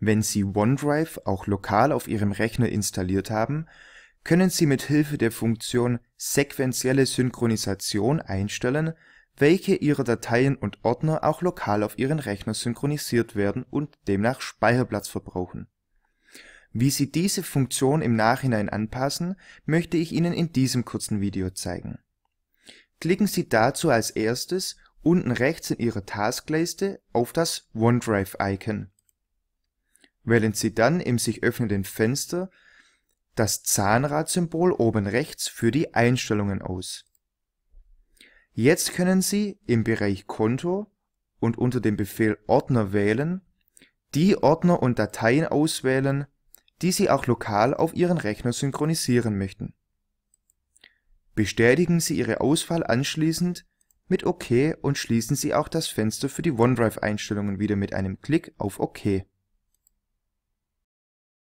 Wenn Sie OneDrive auch lokal auf Ihrem Rechner installiert haben, können Sie mit Hilfe der Funktion Sequentielle Synchronisation einstellen, welche Ihrer Dateien und Ordner auch lokal auf Ihren Rechner synchronisiert werden und demnach Speicherplatz verbrauchen. Wie Sie diese Funktion im Nachhinein anpassen, möchte ich Ihnen in diesem kurzen Video zeigen. Klicken Sie dazu als erstes unten rechts in Ihrer Taskleiste auf das OneDrive-Icon. Wählen Sie dann im sich öffnenden Fenster das Zahnradsymbol oben rechts für die Einstellungen aus. Jetzt können Sie im Bereich Konto und unter dem Befehl Ordner wählen, die Ordner und Dateien auswählen, die Sie auch lokal auf Ihren Rechner synchronisieren möchten. Bestätigen Sie Ihre Auswahl anschließend mit OK und schließen Sie auch das Fenster für die OneDrive-Einstellungen wieder mit einem Klick auf OK.